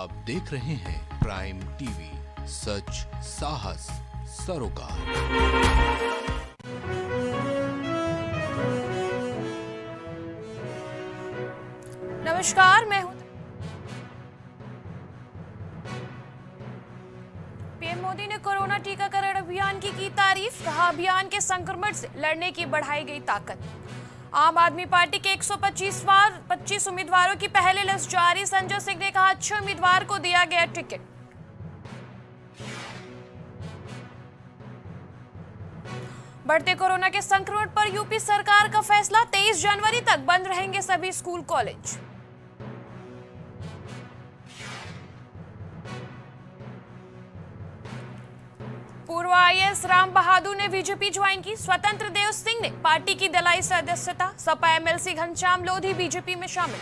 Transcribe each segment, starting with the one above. आप देख रहे हैं प्राइम टीवी, सच साहस सरोकार। नमस्कार, मैं हूं। पीएम मोदी ने कोरोना टीकाकरण अभियान की तारीफ, कहा अभियान के संक्रमण से लड़ने की बढ़ाई गई ताकत। आम आदमी पार्टी के 125 उम्मीदवारों की पहली लिस्ट जारी, संजय सिंह ने कहा 6 उम्मीदवार को दिया गया टिकट। बढ़ते कोरोना के संक्रमण पर यूपी सरकार का फैसला, 23 जनवरी तक बंद रहेंगे सभी स्कूल कॉलेज। पूर्व आईएएस राम बहादुर ने बीजेपी ज्वाइन की, स्वतंत्र देव सिंह ने पार्टी की दलाई सदस्यता, सपा एमएलसी घनश्याम लोधी बीजेपी में शामिल।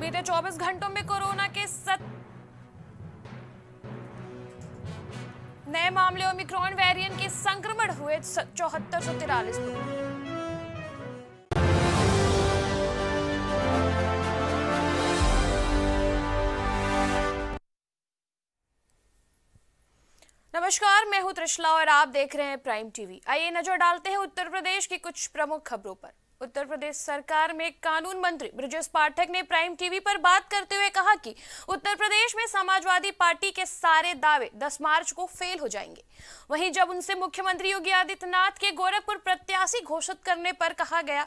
बीते 24 घंटों में कोरोना के 7 नए मामले ओमिक्रॉन वेरिएंट के संक्रमण हुए 7443 लोग। नमस्कार, मैं हूं त्रिशला और आप देख रहे हैं प्राइम टीवी। आइए नजर डालते हैं उत्तर प्रदेश की कुछ प्रमुख खबरों पर। उत्तर प्रदेश सरकार में कानून मंत्री ब्रजेश पाठक ने प्राइम टीवी पर बात करते हुए कहा कि उत्तर प्रदेश में समाजवादी पार्टी के सारे दावे 10 मार्च को फेल हो जाएंगे। वहीं जब उनसे मुख्यमंत्री योगी आदित्यनाथ के गोरखपुर प्रत्याशी घोषित करने पर कहा गया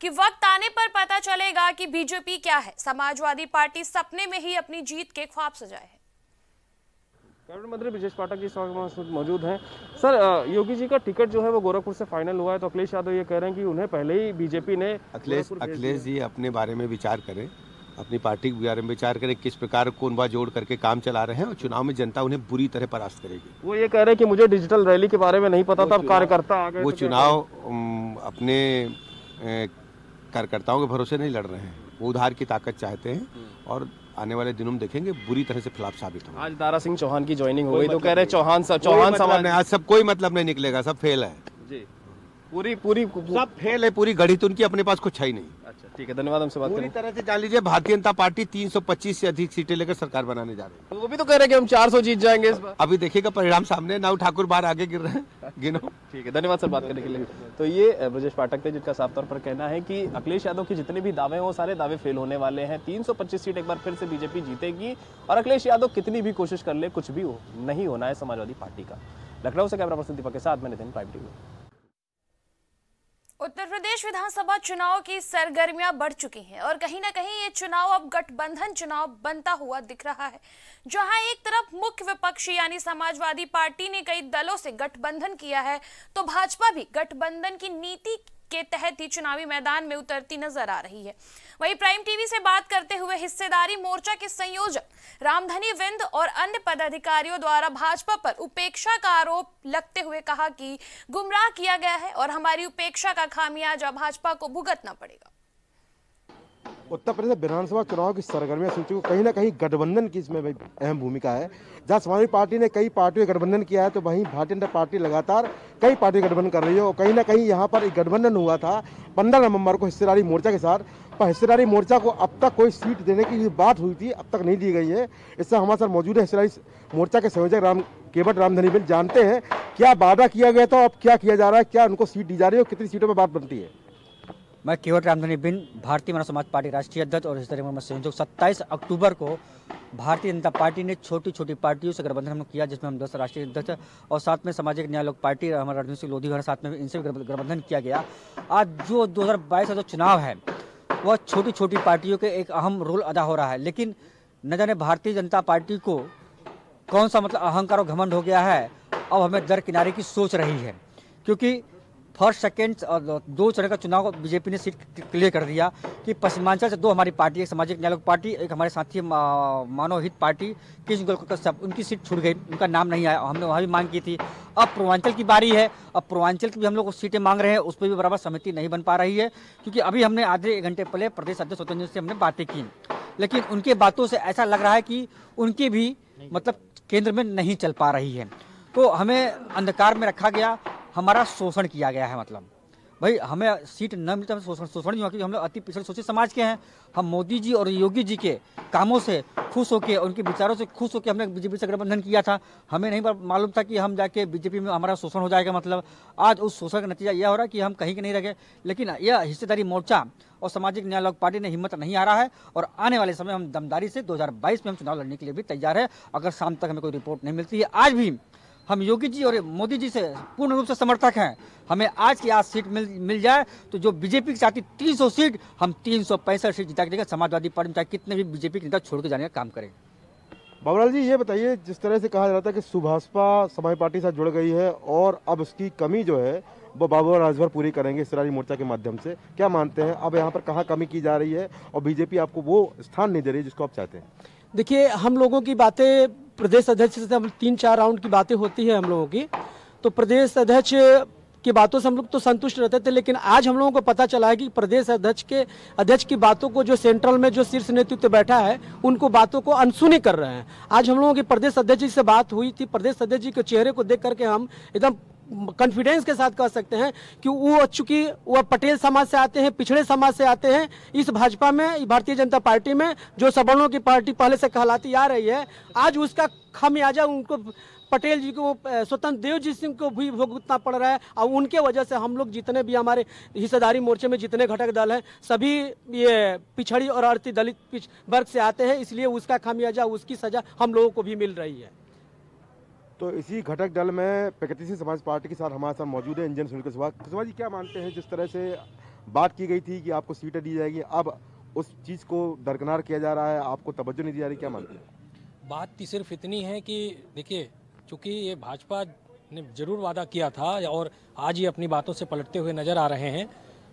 कि वक्त आने पर पता चलेगा कि बीजेपी क्या है, समाजवादी पार्टी सपने में ही अपनी जीत के ख्वाब सजाए है। कैबिनेट मंत्री ब्रजेश पाठक जी मौजूद हैं। सर, योगी जी का टिकट जो है वो गोरखपुर से फाइनल हुआ है, तो अखिलेश यादव ये कह रहे हैं कि उन्हें पहले ही बीजेपी ने। अखिलेश जी अपने बारे में विचार करें, अपनी पार्टी के बारे में विचार करें, किस प्रकार कोन बा जोड़ करके काम चला रहे हैं और चुनाव में जनता उन्हें बुरी तरह परास्त करेगी। वो ये कह रहे हैं कि मुझे डिजिटल रैली के बारे में नहीं पता था, कार्यकर्ता आ गए। वो चुनाव अपने कार्यकर्ताओं के भरोसे नहीं लड़ रहे हैं, वो उधार की ताकत चाहते हैं और आने वाले दिनों में देखेंगे बुरी तरह से फ्लॉप साबित होगा। आज दारा सिंह चौहान की ज्वाइनिंग हो गई, तो कह रहे चौहान समाज में आज सब कोई मतलब नहीं निकलेगा, सब फेल है जी, पूरी सब फेल है, पूरी गणित उनकी अपने पास कुछ है ही नहीं। अच्छा ठीक है, धन्यवाद। हमसे बात पूरी तरह से जान लीजिए, भारतीय जनता पार्टी 325 से अधिक सीटें लेकर सरकार बनाने जा रही है। वो भी तो कह रहे हैं कि हम 400 जीत जाएंगे। अभी देखिएगा परिणाम सामने, नाव ठाकुर बाहर आगे गिर रहे हैं, गिनो। ठीक है, धन्यवाद सर बात करने के लिए। तो ये ब्रजेश पाठक थे जिनका साफ तौर पर कहना है कि अखिलेश यादव के जितने भी दावे हैं वो सारे दावे फेल होने वाले हैं। 325 सीट एक बार फिर से बीजेपी जीतेगी और अखिलेश यादव कितनी भी कोशिश कर ले कुछ भी नहीं होना है समाजवादी पार्टी का। लखनऊ से कैमरा पर्सन दीपक के साथ मैंने प्राइम टीवी। उत्तर प्रदेश विधानसभा चुनाव की सरगर्मियां बढ़ चुकी हैं और कहीं ना कहीं ये चुनाव अब गठबंधन चुनाव बनता हुआ दिख रहा है, जहां एक तरफ मुख्य विपक्षी यानी समाजवादी पार्टी ने कई दलों से गठबंधन किया है, तो भाजपा भी गठबंधन की नीति के तहत ही चुनावी मैदान में उतरती नजर आ रही है। वहीं प्राइम टीवी से बात करते हुए हिस्सेदारी मोर्चा के संयोजक रामधनी बिंद और अन्य पदाधिकारियों द्वारा भाजपा पर उपेक्षा का आरोप लगते हुए कहा कि गुमराह किया गया है और हमारी उपेक्षा का खामियाजा भाजपा को भुगतना पड़ेगा। उत्तर प्रदेश विधानसभा चुनाव की सरगर्मियां सूची को कहीं ना कहीं गठबंधन की इसमें अहम भूमिका है। जहां समाजवादी पार्टी ने कई पार्टियों का गठबंधन किया है, तो वहीं भारतीय जनता पार्टी लगातार कई पार्टियों का गठबंधन कर रही है और कहीं ना कहीं यहां पर एक गठबंधन हुआ था 15 नवंबर को हिस्सेदारी मोर्चा के साथ, पर हिस्सेदारी मोर्चा को अब तक कोई सीट देने की बात हुई थी, अब तक नहीं दी गई है। इससे हमारे साथ मौजूद है हिस्सेदारी मोर्चा के संयोजक रामधनी बिंद। जानते हैं क्या वादा किया गया था, अब क्या किया जा रहा है, क्या उनको सीट दी जा रही है और कितनी सीटों पर बात बनती है। मैं केवट रामधनी बिंद, भारतीय मानव समाज पार्टी राष्ट्रीय अध्यक्ष और हिस्सेदारी मोर्चा संयोजक। 27 अक्टूबर को भारतीय जनता पार्टी ने छोटी छोटी पार्टियों से गठबंधन हम लोग किया, जिसमें हम 10 राष्ट्रीय अध्यक्ष और साथ में सामाजिक न्याय लोक पार्टी हमारा रणनीति लोधी हमारे साथ में, इनसे गठबंधन किया गया। आज जो 2022 का जो चुनाव है वह छोटी छोटी पार्टियों के एक अहम रोल अदा हो रहा है, लेकिन न जाने भारतीय जनता पार्टी को कौन सा मतलब अहंकार और घमंड हो गया है, अब हमें दरकिनारे की सोच रही है, क्योंकि फर्स्ट सेकेंड और 2 चरण का चुनाव बीजेपी ने सीट क्लियर कर दिया कि पश्चिमांचल से 2 हमारी पार्टी, एक सामाजिक न्याय पार्टी, एक हमारे साथी मानव हित पार्टी किस सब उनकी सीट छूट गई, उनका नाम नहीं आया। हमने वहाँ भी मांग की थी, अब पूर्वांचल की बारी है, अब पूर्वांचल की भी हम लोग सीटें मांग रहे हैं, उस पर भी बराबर समिति नहीं बन पा रही है, क्योंकि अभी हमने आधे 1 घंटे पहले प्रदेश अध्यक्ष स्वतंत्र से हमने बातें की, लेकिन उनके बातों से ऐसा लग रहा है कि उनकी भी मतलब केंद्र में नहीं चल पा रही है। तो हमें अंधकार में रखा गया, हमारा शोषण किया गया है, मतलब भाई हमें सीट न मिलता शोषण क्योंकि हम लोग अति पिछड़े शोषित समाज के हैं। हम मोदी जी और योगी जी के कामों से खुश होकर, उनके विचारों से खुश होकर हमने बीजेपी से गठबंधन किया था। हमें नहीं मालूम था कि हम जाके बीजेपी में हमारा शोषण हो जाएगा। मतलब आज उस शोषण का नतीजा यह हो रहा है कि हम कहीं के नहीं रह गए। लेकिन यह हिस्सेदारी मोर्चा और सामाजिक न्याय लोक पार्टी ने हिम्मत नहीं आ रहा है और आने वाले समय हम दमदारी से 2022 में हम चुनाव लड़ने के लिए भी तैयार है। अगर शाम तक हमें कोई रिपोर्ट नहीं मिलती है, आज भी हम योगी जी और मोदी जी से पूर्ण रूप से समर्थक हैं। हमें आज की आज सीट मिल जाए तो जो बीजेपी चाहती 300 सीट, हम 365 सीट जिता के देंगे। समाजवादी पार्टी में चाहे कितने भी बीजेपी के नेता छोड़ के जाने का काम करें। बाबूलाल जी, ये बताइए, जिस तरह से कहा जा रहा था कि सुभाषपा समाजवादी पार्टी से जुड़ गई है और अब उसकी कमी जो है वो बाबूलाल राजभर पूरी करेंगे हिस्सेदारी मोर्चा के माध्यम से, क्या मानते हैं? अब यहाँ पर कहाँ कमी की जा रही है और बीजेपी आपको वो स्थान नहीं दे रही जिसको आप चाहते हैं? देखिए, हम लोगों की बातें प्रदेश अध्यक्ष से हम 3-4 राउंड की बातें होती है हम लोगों की, तो प्रदेश अध्यक्ष की बातों से हम लोग तो संतुष्ट रहते थे, लेकिन आज हम लोगों को पता चला है कि प्रदेश अध्यक्ष की बातों को जो सेंट्रल में जो शीर्ष नेतृत्व बैठा है उनको बातों को अनसुनी कर रहे हैं। आज हम लोगों की प्रदेश अध्यक्ष जी से बात हुई थी, प्रदेश अध्यक्ष जी के चेहरे को देख करके हम एकदम कॉन्फिडेंस के साथ कह सकते हैं कि वो चूंकि वह पटेल समाज से आते हैं, पिछड़े समाज से आते हैं, इस भाजपा में, भारतीय जनता पार्टी में जो सवर्णों की पार्टी पहले से कहलाती आ रही है, आज उसका खामियाजा उनको पटेल जी को, स्वतंत्र देव जी सिंह को भी भुगतना पड़ रहा है। और उनके वजह से हम लोग जितने भी हमारे हिस्सेदारी मोर्चे में जितने घटक दल हैं सभी ये पिछड़ी और अति दलित वर्ग से आते हैं, इसलिए उसका खामियाजा, उसकी सजा हम लोगों को भी मिल रही है। तो इसी घटक दल में प्रगतिशील समाज पार्टी के साथ हमारे साथ मौजूद है इंजीनियर सुनील कुशवाहा जी, क्या मानते हैं जिस तरह से बात की गई थी कि आपको सीटें दी जाएगी, अब उस चीज़ को दरकिनार किया जा रहा है, आपको तवज्जो नहीं दी जा रही, क्या मानते हैं? बात तो सिर्फ इतनी है कि देखिए, चूँकि ये भाजपा ने जरूर वादा किया था और आज ये अपनी बातों से पलटते हुए नज़र आ रहे हैं।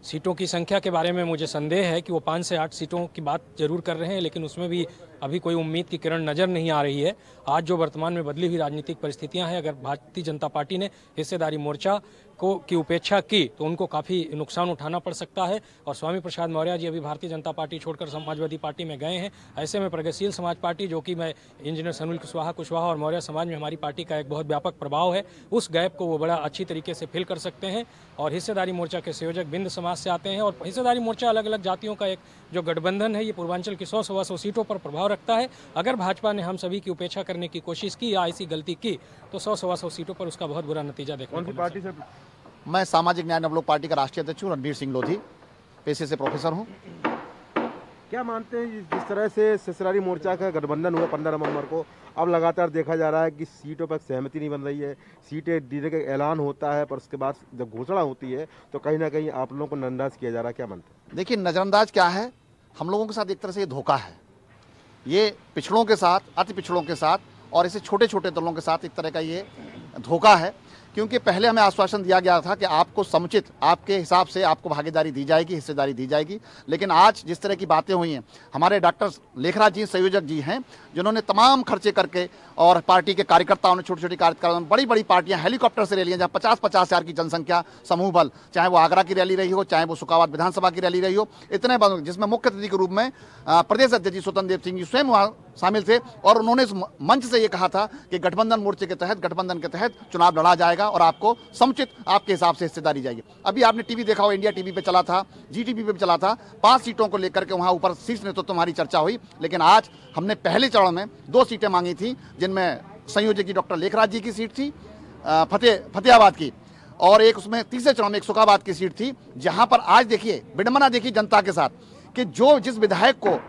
सीटों की संख्या के बारे में मुझे संदेह है कि वो 5 से 8 सीटों की बात जरूर कर रहे हैं, लेकिन उसमें भी अभी कोई उम्मीद की किरण नज़र नहीं आ रही है। आज जो वर्तमान में बदली हुई राजनीतिक परिस्थितियां हैं, अगर भारतीय जनता पार्टी ने हिस्सेदारी मोर्चा को की उपेक्षा की तो उनको काफ़ी नुकसान उठाना पड़ सकता है। और स्वामी प्रसाद मौर्य जी अभी भारतीय जनता पार्टी छोड़कर समाजवादी पार्टी में गए हैं। ऐसे में प्रगतिशील समाज पार्टी, जो कि मैं इंजीनियर सुनील कुशवाहा और मौर्य समाज में हमारी पार्टी का एक बहुत व्यापक प्रभाव है, उस गैप को वो बड़ा अच्छी तरीके से फिल कर सकते हैं। और हिस्सेदारी मोर्चा के संयोजक बिंद समाज से आते हैं और हिस्सेदारी मोर्चा अलग अलग जातियों का एक जो गठबंधन है, ये पूर्वांचल की 100-125 सीटों पर प्रभाव रखता है। अगर भाजपा ने हम सभी की उपेक्षा करने की कोशिश की या ऐसी गलती की तो 100-125 सीटों पर उसका बहुत बुरा नतीजा देखने को मिलेगा। मैं सामाजिक न्याय नवलोक पार्टी का राष्ट्रीय अध्यक्ष हूँ, रणबीर सिंह लोधी, पेशे से प्रोफेसर हूँ। क्या मानते हैं जिस तरह से हिस्सेदारी मोर्चा का गठबंधन हुआ 15 नवंबर को, अब लगातार देखा जा रहा है कि सीटों पर सहमति नहीं बन रही है, सीटें देने का ऐलान होता है पर उसके बाद जब घोषणा होती है तो कहीं ना कहीं आप लोगों को नजरअंदाज किया जा रहा है, क्या मानते हैं? देखिए, नज़रअंदाज क्या है, हम लोगों के साथ एक तरह से ये धोखा है। ये पिछड़ों के साथ, अति पिछड़ों के साथ और ऐसे छोटे छोटे दलों के साथ एक तरह का ये धोखा है, क्योंकि पहले हमें आश्वासन दिया गया था कि आपको समुचित, आपके हिसाब से आपको भागीदारी दी जाएगी, हिस्सेदारी दी जाएगी, लेकिन आज जिस तरह की बातें हुई हैं, हमारे डॉक्टर लेखराज जी संयोजक जी हैं जिन्होंने तमाम खर्चे करके और पार्टी के कार्यकर्ताओं ने, छोटी छोटी कार्यकर्ताओं ने, बड़ी बड़ी पार्टियां हेलीकॉप्टर से रैलियाँ, जहाँ 50-50 हज़ार की जनसंख्या समूह बल, चाहे वो आगरा की रैली रही हो, चाहे वो सुखाबाद विधानसभा की रैली रही हो, इतने बल, जिसमें मुख्य अतिथि के रूप में प्रदेश अध्यक्ष जी स्वतंत्र देव सिंह जी स्वयं वहाँ शामिल थे और उन्होंने इस मंच से ये कहा था कि गठबंधन मोर्चे के तहत, गठबंधन के तहत चुनाव लड़ा जाएगा और आपको समुचित, आपके हिसाब से हिस्सेदारी जाएगी। अभी आपने टीवी देखा हो, इंडिया टीवी पे चला था, जीटीवी पे चला था, 5 सीटों को लेकर के वहां ऊपर शीर्ष नेतृत्व हमारी चर्चा हुई, लेकिन आज हमने पहले चरण में 2 सीटें मांगी थी, जिनमें संयोजक जी डॉक्टर लेखराज जी की सीट थी फतेहाबाद की, और एक उसमें तीसरे चरण में एक सुखाबाद की सीट थी, जहां पर आज देखिए विडंबना देखिए जनता के साथ कि जो जिस विधायक को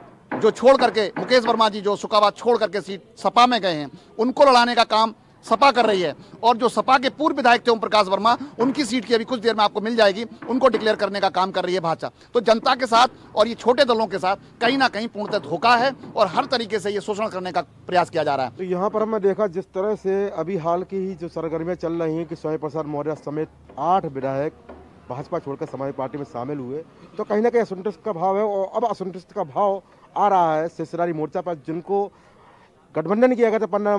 जो छोड़ करके मुकेश वर्मा जी जो सुखाबाद छोड़ करके सीट सपा में गए हैं, उनको लड़ाने का काम सपा कर रही है, और जो सपा के पूर्व विधायक थे ओम प्रकाश वर्मा, उनकी सीट की अभी कुछ देर में आपको मिल जाएगी, उनको डिक्लेयर करने का काम कर रही है भाजपा। तो जनता के साथ और ये छोटे दलों के साथ कहीं ना कहीं पूर्णतः धोखा है और हर तरीके से ये शोषण करने का प्रयास किया जा रहा है। तो यहाँ पर हमने देखा जिस तरह से अभी हाल की ही जो सरगर्मियाँ चल रही हैं कि स्वामी प्रसाद मौर्य समेत 8 विधायक भाजपा छोड़कर समाजवादी पार्टी में शामिल हुए, तो कहीं ना कहीं असंतुष्ट का भाव है और अब असंतुष्ट का भाव आ रहा है हिस्सेदारी मोर्चा पर, जिनको गठबंधन किया गया था 15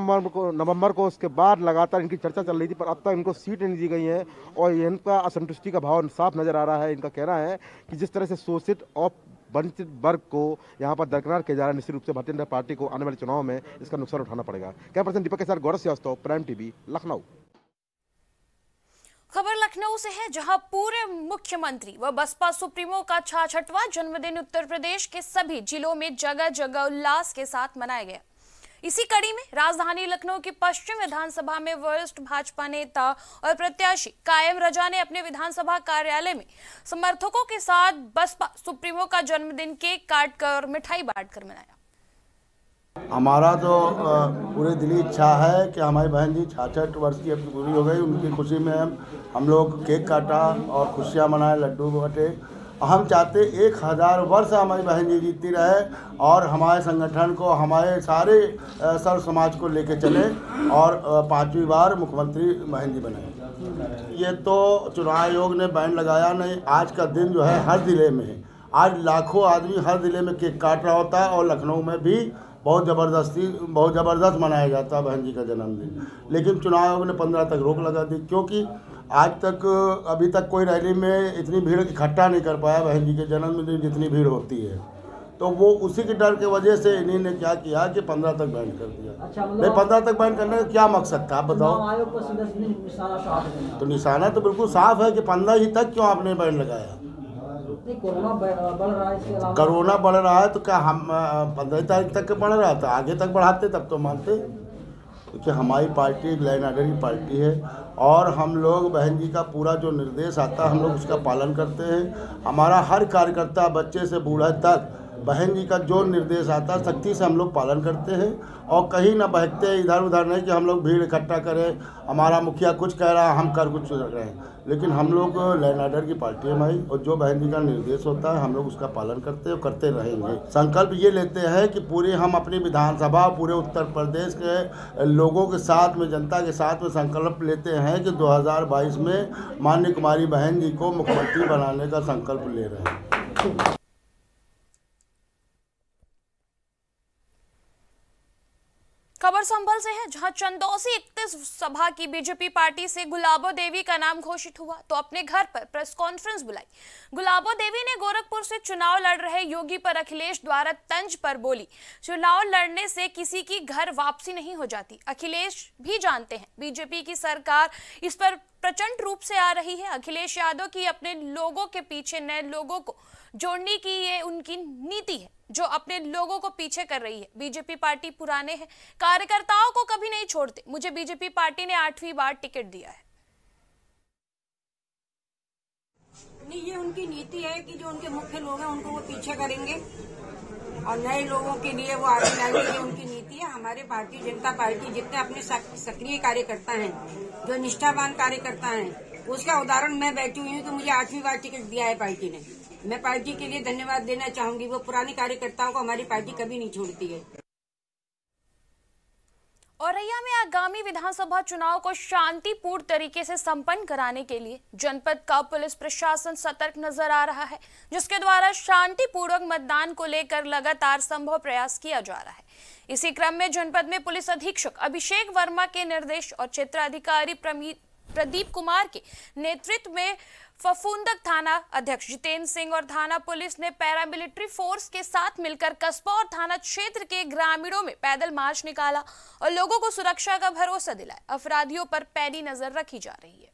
नवंबर को, उसके बाद लगातार इनकी चर्चा चल रही थी पर अब तक इनको सीट नहीं दी गई है और इनका असंतुष्टि का भाव साफ नज़र आ रहा है। इनका कहना है कि जिस तरह से शोषित और वंचित वर्ग को यहाँ पर दरकिनार किया जा रहा है, निश्चित रूप से भारतीय जनता पार्टी को आने वाले चुनाव में इसका नुकसान उठाना पड़ेगा। कैमरा पर्सन दीपक के साथ गौरव श्रीवास्तव, प्राइम टीवी, लखनऊ। खबर लखनऊ से है, जहां पूर्व मुख्यमंत्री व बसपा सुप्रीमो का 66वां जन्मदिन उत्तर प्रदेश के सभी जिलों में जगह जगह उल्लास के साथ मनाया गया। इसी कड़ी में राजधानी लखनऊ की पश्चिम विधानसभा में वरिष्ठ भाजपा नेता और प्रत्याशी कायम रजा ने अपने विधानसभा कार्यालय में समर्थकों के साथ बसपा सुप्रीमो का जन्मदिन केक काटकर मिठाई बांटकर मनाया। हमारा तो पूरे दिली इच्छा है कि हमारी बहन जी 66 वर्ष की अब पूरी हो गई, उनकी खुशी में हम लोग केक काटा और खुशियाँ मनाए, लड्डू बांटे। हम चाहते 1000 वर्ष हमारी बहन जी जीती रहे और हमारे संगठन को, हमारे सारे सर्व समाज को लेके चले और 5वीं बार मुख्यमंत्री बहन जी बने। ये तो चुनाव आयोग ने बैन लगाया नहीं, आज का दिन जो है हर ज़िले में है। आज लाखों आदमी हर ज़िले में केक काट रहा होता है और लखनऊ में भी बहुत ज़बरदस्त मनाया जाता है बहन जी का जन्मदिन। लेकिन चुनाव आयोग ने 15 तक रोक लगा दी, क्योंकि आज तक अभी तक कोई रैली में इतनी भीड़ इकट्ठा नहीं कर पाया बहन जी के जन्मदिन जितनी भीड़ होती है। तो वो उसी के डर के वजह से इन्हीं ने क्या किया कि 15 तक बैन कर दिया। अच्छा, नहीं 15 तक बैन करने का क्या मकसद था, आप बताओ। तो निशाना तो बिल्कुल साफ है कि 15 ही तक क्यों आपने बैन लगाया। कोरोना बढ़ रहा है तो क्या हम 15 तारीख तक बढ़ रहा था, आगे तक बढ़ाते तब तो मानते। क्योंकि हमारी पार्टी एक लाइन आर्डर की पार्टी है और हम लोग बहन जी का पूरा जो निर्देश आता है हम लोग उसका पालन करते हैं। हमारा हर कार्यकर्ता बच्चे से बूढ़ा तक बहन जी का जो निर्देश आता है सख्ती से हम लोग पालन करते हैं और कहीं ना बहकते इधर उधर, नहीं कि हम लोग भीड़ इकट्ठा करें, हमारा मुखिया कुछ कह रहा है हम कर कुछ रहे हैं। लेकिन हम लोग लाइन आर्डर की पार्टी है हमारी और जो बहन जी का निर्देश होता है हम लोग उसका पालन करते हैं और करते रहेंगे। संकल्प ये लेते हैं कि पूरी हम अपनी विधानसभा, पूरे उत्तर प्रदेश के लोगों के साथ में, जनता के साथ में संकल्प लेते हैं कि 2022 में माननीय कुमारी बहन जी को मुख्यमंत्री बनाने का संकल्प ले रहे हैं। खबर संभल से है, जहां चंदौसी 31 सभा की बीजेपी पार्टी से गुलाबो देवी का नाम घोषित हुआ तो अपने घर पर प्रेस कॉन्फ्रेंस बुलाई। गुलाबो देवी ने गोरखपुर से चुनाव लड़ रहे योगी पर अखिलेश द्वारा तंज पर बोली, चुनाव लड़ने से किसी की घर वापसी नहीं हो जाती। अखिलेश भी जानते हैं बीजेपी की सरकार इस पर प्रचंड रूप से आ रही है। अखिलेश यादव की अपने लोगों के पीछे नए लोगों को जोड़ने की ये उनकी नीति है जो अपने लोगों को पीछे कर रही है। बीजेपी पार्टी पुराने है, कार्यकर्ताओं को कभी नहीं छोड़ते। मुझे बीजेपी पार्टी ने 8वीं बार टिकट दिया है। नहीं, ये उनकी नीति है कि जो उनके मुख्य लोग हैं उनको वो पीछे करेंगे और नए लोगों के लिए वो आगे लाएंगे, उनकी नीति है। हमारे भारतीय जनता पार्टी जितने अपने सक्रिय कार्यकर्ता हैं, जो निष्ठावान कार्यकर्ता हैं, उसका उदाहरण मैं बैठी हुई हूँ कि मुझे 8वीं बार टिकट दिया है पार्टी ने। मैं पार्टी के लिए धन्यवाद देना चाहूंगी, वो पुराने कार्यकर्ताओं को हमारी पार्टी कभी नहीं छोड़ती है। औरैया में आगामी विधानसभा चुनाव को शांतिपूर्ण तरीके से संपन्न कराने के लिए जनपद का पुलिस प्रशासन सतर्क नजर आ रहा है, जिसके द्वारा शांतिपूर्वक मतदान को लेकर लगातार संभव प्रयास किया जा रहा है। इसी क्रम में जनपद में पुलिस अधीक्षक अभिषेक वर्मा के निर्देश और क्षेत्राधिकारी प्रदीप कुमार के नेतृत्व में फफूंदक थाना अध्यक्ष जितेंद्र सिंह और थाना पुलिस ने पैरामिलिट्री फोर्स के साथ मिलकर कस्बा और थाना क्षेत्र के ग्रामीणों में पैदल मार्च निकाला और लोगों को सुरक्षा का भरोसा दिलाया। अपराधियों पर पैनी नजर रखी जा रही है।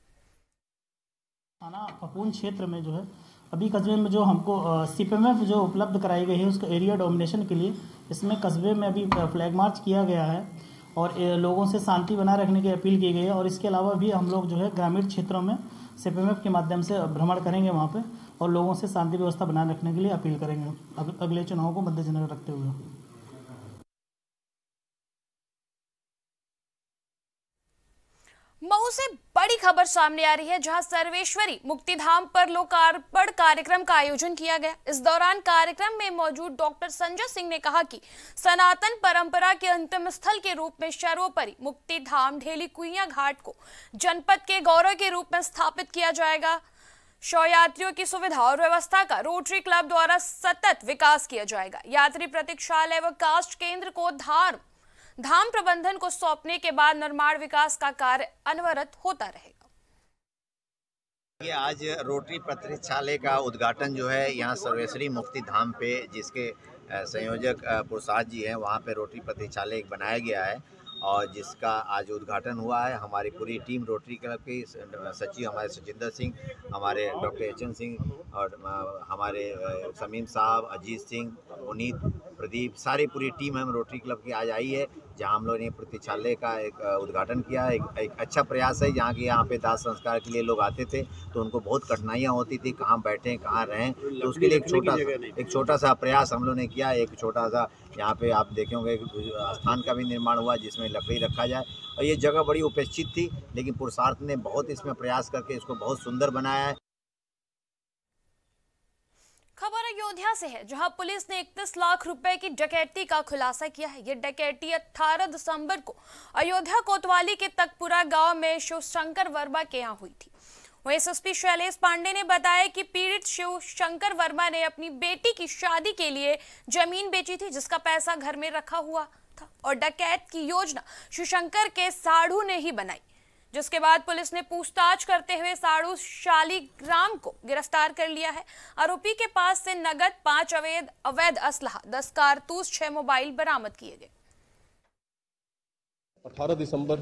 थाना फफूंद क्षेत्र में जो है अभी कस्बे में जो हमको सीपीएमएफ जो उपलब्ध कराई गई है उसका एरिया डोमिनेशन के लिए इसमें कस्बे में अभी फ्लैग मार्च किया गया है और लोगों से शांति बनाए रखने की अपील की गई है। और इसके अलावा भी हम लोग जो है ग्रामीण क्षेत्रों में सीपीएमएफ के माध्यम से भ्रमण करेंगे वहाँ पे और लोगों से शांति व्यवस्था बनाए रखने के लिए अपील करेंगे अगले चुनाव को मद्देनजर रखते हुए। मऊ से बड़ी खबर सामने आ रही है, जहां सर्वेश्वरी मुक्तिधाम पर लोकार्पण कार्यक्रम का आयोजन किया गया। इस दौरान कार्यक्रम में मौजूद डॉक्टर संजय सिंह ने कहा कि सनातन परंपरा के अंतिम स्थल के रूप में सर्वोपरि मुक्तिधाम ढेली कुइयां घाट को जनपद के गौरव के रूप में स्थापित किया जाएगा। शव यात्रियों की सुविधा और व्यवस्था का रोटरी क्लब द्वारा सतत विकास किया जाएगा। यात्री प्रतीक्षालय व कास्ट केंद्र को धाम प्रबंधन को सौंपने के बाद निर्माण विकास का कार्य अनवरत होता रहेगा। ये आज रोटरी प्रतीक्षालय का उद्घाटन जो है यहाँ सर्वेश्वरी मुक्ति धाम पे, जिसके संयोजक प्रसाद जी हैं, वहाँ पे रोटरी प्रतीक्षालय बनाया गया है और जिसका आज उद्घाटन हुआ है। हमारी पूरी टीम रोटरी क्लब की सचिव हमारे सुचिंदर सिंह, हमारे डॉक्टर एचएन सिंह और हमारे शमीम साहब, अजीत सिंह, पुनीत, प्रदीप, सारी पूरी टीम हम रोटरी क्लब की आज आई है, जहां हम लोगों ने प्रतीक्षालय का एक उद्घाटन किया। एक अच्छा प्रयास है, जहाँ कि यहाँ पे दाह संस्कार के लिए लोग आते थे तो उनको बहुत कठिनाइयाँ होती थी, कहाँ बैठें कहाँ रहें, तो उसके लिए एक छोटा सा प्रयास हम लोग ने किया। एक छोटा सा यहाँ पे आप देखेंगे स्थान का भी निर्माण हुआ जिसमें लकड़ी रखा जाए, और ये जगह बड़ी उपेक्षित थी, लेकिन पुरुषार्थ ने बहुत इसमें प्रयास करके इसको बहुत सुंदर बनाया है। खबर अयोध्या से है, जहां पुलिस ने 31 लाख रुपए की डकैती का खुलासा किया है। ये डकैती 18 दिसंबर को अयोध्या कोतवाली के तकपुरा गांव में शिव शंकर वर्मा के यहाँ हुई थी। वहीं एसएसपी शैलेश पांडे ने बताया कि पीड़ित शिव शंकर वर्मा ने अपनी बेटी की शादी के लिए जमीन बेची थी, जिसका पैसा घर में रखा हुआ था और डकैत की योजना शिव शंकर के साढ़ू ने ही बनाई, जिसके बाद पुलिस ने पूछताछ करते हुए साढ़ू शालीग्राम को गिरफ्तार कर लिया है। आरोपी के पास से नगद 5 अवैध असलहा, 10 कारतूस, 6 मोबाइल बरामद किए गए। 18 दिसंबर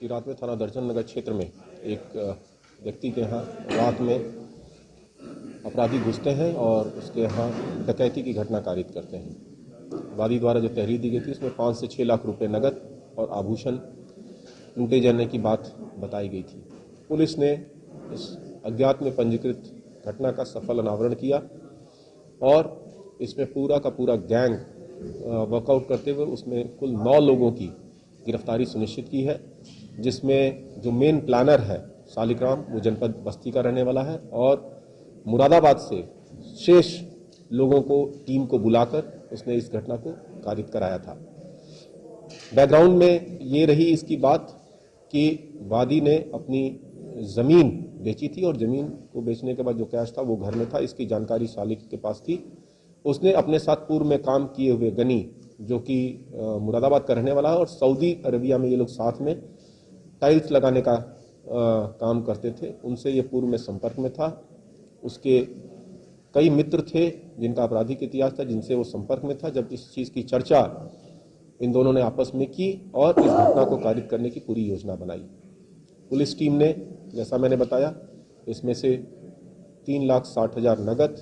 की रात में थाना दर्जन नगर क्षेत्र में एक व्यक्ति के यहाँ रात में अपराधी घुसते हैं और उसके यहाँ डकैती की घटना कारित करते हैं। वादी द्वारा जो तहरीर दी गई थी उसमें 5 से 6 लाख रुपए नगद और आभूषण लूटे जाने की बात बताई गई थी। पुलिस ने इस अज्ञात में पंजीकृत घटना का सफल अनावरण किया और इसमें पूरा का पूरा गैंग वर्कआउट करते हुए उसमें कुल 9 लोगों की गिरफ्तारी सुनिश्चित की है, जिसमें जो मेन प्लानर है शालिग्राम, वो जनपद बस्ती का रहने वाला है और मुरादाबाद से शेष लोगों को टीम को बुलाकर उसने इस घटना को कारित कराया था। बैकग्राउंड में ये रही इसकी बात कि वादी ने अपनी ज़मीन बेची थी और ज़मीन को बेचने के बाद जो कैश था वो घर में था, इसकी जानकारी शालिक के पास थी। उसने अपने साथ पूर्व में काम किए हुए गनी, जो कि मुरादाबाद का रहने वाला है और सऊदी अरबिया में ये लोग साथ में टाइल्स लगाने का काम करते थे, उनसे ये पूर्व में संपर्क में था। उसके कई मित्र थे जिनका आपराधिक इतिहास था, जिनसे वो संपर्क में था। जब इस चीज़ की चर्चा इन दोनों ने आपस में की और इस घटना को कारित करने की पूरी योजना बनाई। पुलिस टीम ने, जैसा मैंने बताया, इसमें से 3,60,000 नकद,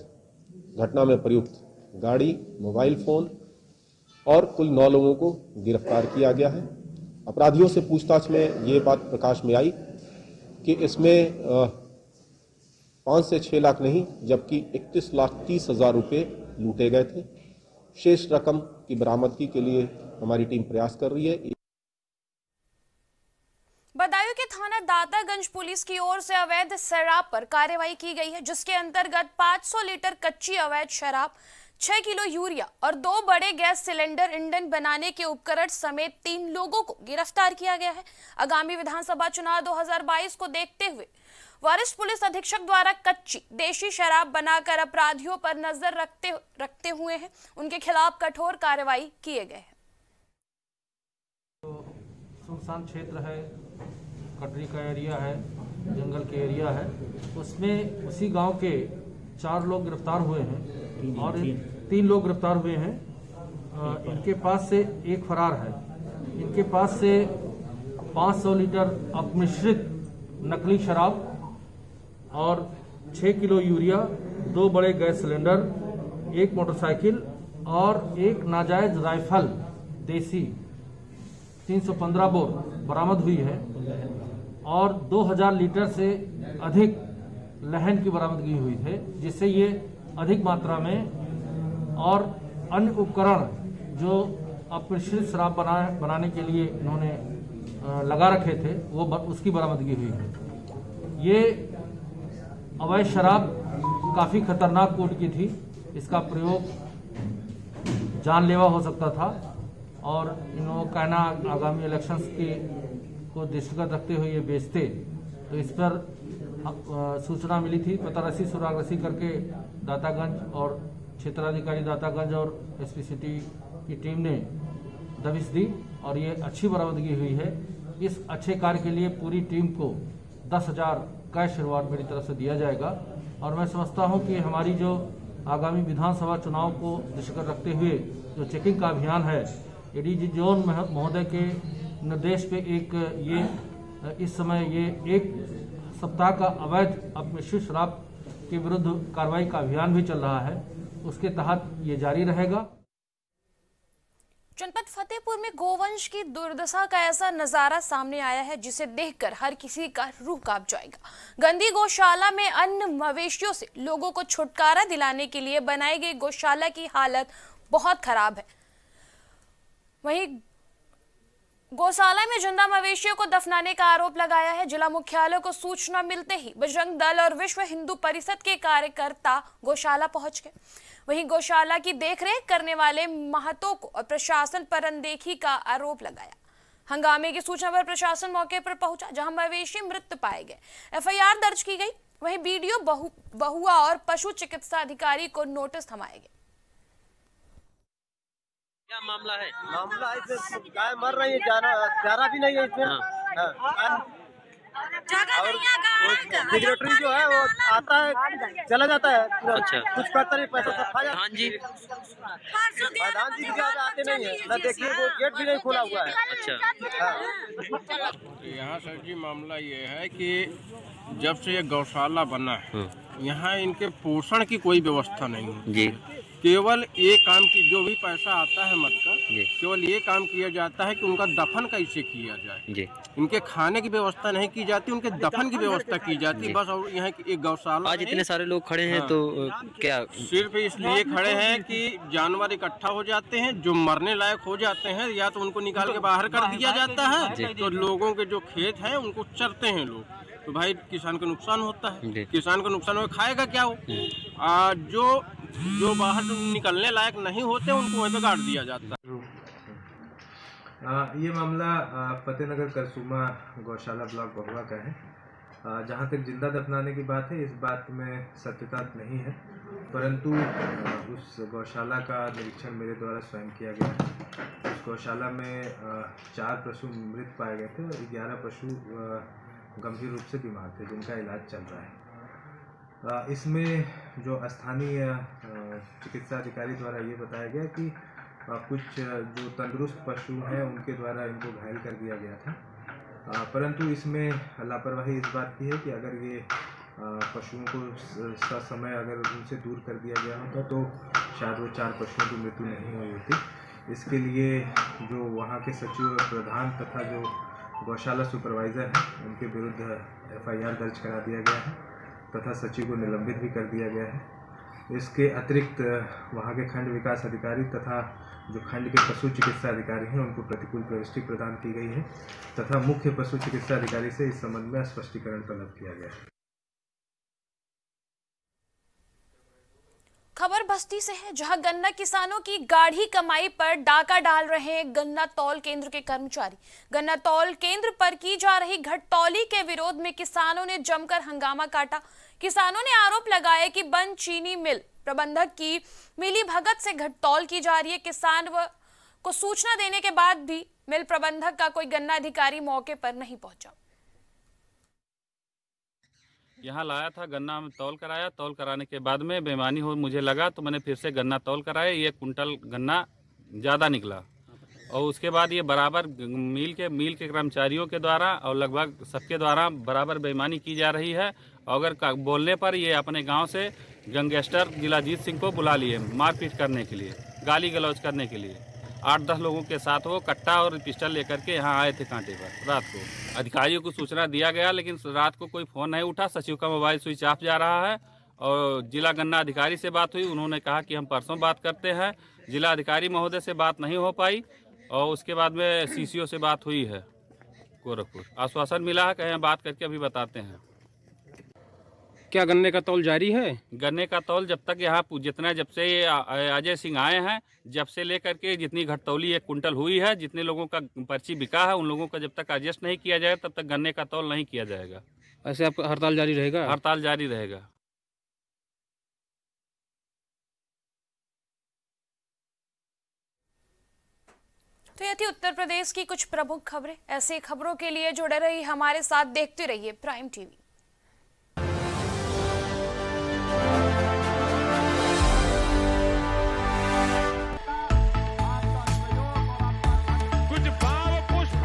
घटना में प्रयुक्त गाड़ी, मोबाइल फ़ोन और कुल 9 लोगों को गिरफ्तार किया गया है। अपराधियों से पूछताछ में ये बात प्रकाश में आई कि इसमें 5 से 6 लाख नहीं जबकि 31,30,000 रुपये लूटे गए थे। शेष रकम की बरामदगी के लिए हमारी टीम प्रयास कर रही है। बदायूं के थाना दातागंज पुलिस की ओर से अवैध शराब पर कार्रवाई की गई है, जिसके अंतर्गत 500 लीटर कच्ची अवैध शराब, 6 किलो यूरिया और 2 बड़े गैस सिलेंडर इंधन बनाने के उपकरण समेत 3 लोगों को गिरफ्तार किया गया है। आगामी विधानसभा चुनाव 2022 को देखते हुए वरिष्ठ पुलिस अधीक्षक द्वारा कच्ची देशी शराब बनाकर अपराधियों पर नजर रखते हुए हैं, उनके खिलाफ कठोर कार्रवाई किए गए हैं। सुनसान क्षेत्र है, कटरी का एरिया है, जंगल के एरिया है, उसमें उसी गांव के 4 लोग गिरफ्तार हुए हैं और 3 लोग गिरफ्तार हुए हैं। इनके पास से एक फरार है। इनके पास से 500 लीटर अपमिश्रित नकली शराब और 6 किलो यूरिया, 2 बड़े गैस सिलेंडर, एक मोटरसाइकिल और एक नाजायज राइफल देसी 315 बोर बरामद हुई है और 2000 लीटर से अधिक लहन की बरामदगी हुई है, जिससे ये अधिक मात्रा में और अन्य उपकरण जो अपमिश्रित शराब बनाने के लिए इन्होंने लगा रखे थे वो उसकी बरामदगी हुई है। ये अवैध शराब काफ़ी खतरनाक कोट की थी, इसका प्रयोग जानलेवा हो सकता था और इन लोगों का कहना आगामी इलेक्शंस को दृष्टिगत रखते हुए ये बेचते, तो इस पर सूचना मिली थी। पतारसी सुरागरसी करके दातागंज और क्षेत्राधिकारी दातागंज और एसपी सिटी की टीम ने दबिश दी और ये अच्छी बरामदगी हुई है। इस अच्छे कार्य के लिए पूरी टीम को 10,000 का शुरुआत मेरी तरफ से दिया जाएगा और मैं समझता हूं कि हमारी जो आगामी विधानसभा चुनाव को दृष्टिगत रखते हुए जो चेकिंग का अभियान है, एडीजी जोन महोदय के निर्देश पे एक ये इस समय ये एक सप्ताह का अवैध अपमिश्रित शराब के विरुद्ध कार्रवाई का अभियान भी चल रहा है, उसके तहत ये जारी रहेगा। जनपद फतेहपुर में गोवंश की दुर्दशा का ऐसा नजारा सामने आया है जिसे देखकर हर किसी का रूह कांप जाएगा। गंदी गौशाला में अन्य मवेशियों से लोगों को छुटकारा दिलाने के लिए बनाई गई गौशाला की हालत बहुत खराब है। वहीं गौशाला में जिंदा मवेशियों को दफनाने का आरोप लगाया है। जिला मुख्यालय को सूचना मिलते ही बजरंग दल और विश्व हिंदू परिषद के कार्यकर्ता गौशाला पहुंच गए। वहीं गौशाला की देखरेख करने वाले महतों को और प्रशासन पर अनदेखी का आरोप लगाया। हंगामे की सूचना पर प्रशासन मौके पर पहुंचा, जहां मवेशी मृत पाए गए। एफआईआर दर्ज की गई। वहीं बीडीओ बहुआ और पशु चिकित्सा अधिकारी को नोटिस थमाए गए। क्या मामला है? मामला इसमें गाय मर रही है, चारा भी नहीं है इसमें। और सेक्रेटरी जो है वो आता है चला जाता है। अच्छा, कुछ पता नहीं, पैसा सब खा जाता है। प्रधान जी भी आते नहीं है ना, देखिए वो गेट भी नहीं खोला हुआ है। अच्छा, यहाँ सर जी मामला ये है कि जब से ये गौशाला बना है यहाँ इनके पोषण की कोई व्यवस्था नहीं है जी। केवल ये काम की जो भी पैसा आता है मत का, केवल ये काम किया जाता है कि उनका दफन कैसे किया जाए। उनके खाने की व्यवस्था नहीं की जाती, उनके दफन की व्यवस्था की जाती बस। और यहाँ एक गौशाला आज इतने सारे लोग खड़े हैं तो क्या सिर्फ इसलिए खड़े हैं कि जानवर इकट्ठा हो जाते हैं, जो मरने लायक हो जाते हैं या तो उनको निकाल के बाहर कर दिया जाता है, तो लोगों के जो खेत है उनको चरते हैं लोग, तो भाई किसान का नुकसान होता है। किसान का नुकसान हो, खाएगा क्या वो? जो बाहर निकलने लायक नहीं होते उनको वहीं पे काट दिया जाता है। ये मामला फतेहनगर करसुमा गौशाला ब्लॉक बहुआ का है। जहाँ तक जिंदा दफनाने की बात है, इस बात में सत्यता नहीं है, परंतु उस गौशाला का निरीक्षण मेरे द्वारा स्वयं किया गया है। उस गौशाला में 4 पशु मृत पाए गए थे और 11 पशु गंभीर रूप से बीमार थे, जिनका इलाज चल रहा है। इसमें जो स्थानीय चिकित्सा अधिकारी द्वारा ये बताया गया कि कुछ जो तंदुरुस्त पशु हैं उनके द्वारा इनको घायल कर दिया गया था, परंतु इसमें लापरवाही इस बात की है कि अगर ये पशुओं को ससमय अगर उनसे दूर कर दिया गया होता तो शायद वो 4 पशुओं की मृत्यु नहीं हुई होती। इसके लिए जो वहाँ के सचिव और प्रधान तथा जो गौशाला सुपरवाइज़र हैं उनके विरुद्ध एफआईआर दर्ज करा दिया गया है तथा सचिव को निलंबित भी कर दिया गया है। इसके अतिरिक्त वहाँ के खंड विकास अधिकारी तथा जो खंड के पशु चिकित्सा अधिकारी हैं उनको प्रतिकूल प्रविष्टि प्रदान की गई है तथा मुख्य पशु चिकित्सा अधिकारी से इस संबंध में स्पष्टीकरण तलब किया गया है। खबर बस्ती से है, जहां गन्ना किसानों की गाढ़ी कमाई पर डाका डाल रहे हैं गन्ना तौल केंद्र के कर्मचारी। गन्ना तौल केंद्र पर की जा रही घटतौली के विरोध में किसानों ने जमकर हंगामा काटा। किसानों ने आरोप लगाया कि बंद चीनी मिल प्रबंधक की मिलीभगत से घटतौल की जा रही है। किसान को सूचना देने के बाद भी मिल प्रबंधक का कोई गन्ना अधिकारी मौके पर नहीं पहुंचा। यहाँ लाया था गन्ना, तौल कराया, तौल कराने के बाद में बेईमानी हो मुझे लगा तो मैंने फिर से गन्ना तौल कराया। ये कुंटल गन्ना ज़्यादा निकला और उसके बाद ये बराबर मिल के कर्मचारियों के द्वारा और लगभग सबके द्वारा बराबर बेईमानी की जा रही है। अगर बोलने पर ये अपने गांव से गैंगस्टर दिलाजीत सिंह को बुला लिए मारपीट करने के लिए, गाली गलौज करने के लिए। 8-10 लोगों के साथ वो कट्टा और पिस्टल लेकर के यहाँ आए थे कांटे पर। रात को अधिकारियों को सूचना दिया गया लेकिन रात को कोई फ़ोन नहीं उठा। सचिव का मोबाइल स्विच ऑफ जा रहा है और जिला गन्ना अधिकारी से बात हुई, उन्होंने कहा कि हम परसों बात करते हैं। जिला अधिकारी महोदय से बात नहीं हो पाई और उसके बाद में सीसीओ से बात हुई है गोरखपुर। आश्वासन मिला है, कहें बात करके अभी बताते हैं। क्या गन्ने का तौल जारी है? गन्ने का तौल जब तक यहाँ जितना जब से अजय सिंह आए हैं जब से लेकर के जितनी घटतौली एक कुंटल हुई है, जितने लोगों का पर्ची बिका है उन लोगों का जब तक एडजस्ट नहीं किया जाएगा तब तक गन्ने का तौल नहीं किया जाएगा। ऐसे आपका हड़ताल जारी रहेगा? हड़ताल जारी रहेगा। तो ये थी उत्तर प्रदेश की कुछ प्रमुख खबरें। ऐसी खबरों के लिए जुड़े रहिए हमारे साथ, देखते रहिए प्राइम टीवी। कुछ भाव पुष्प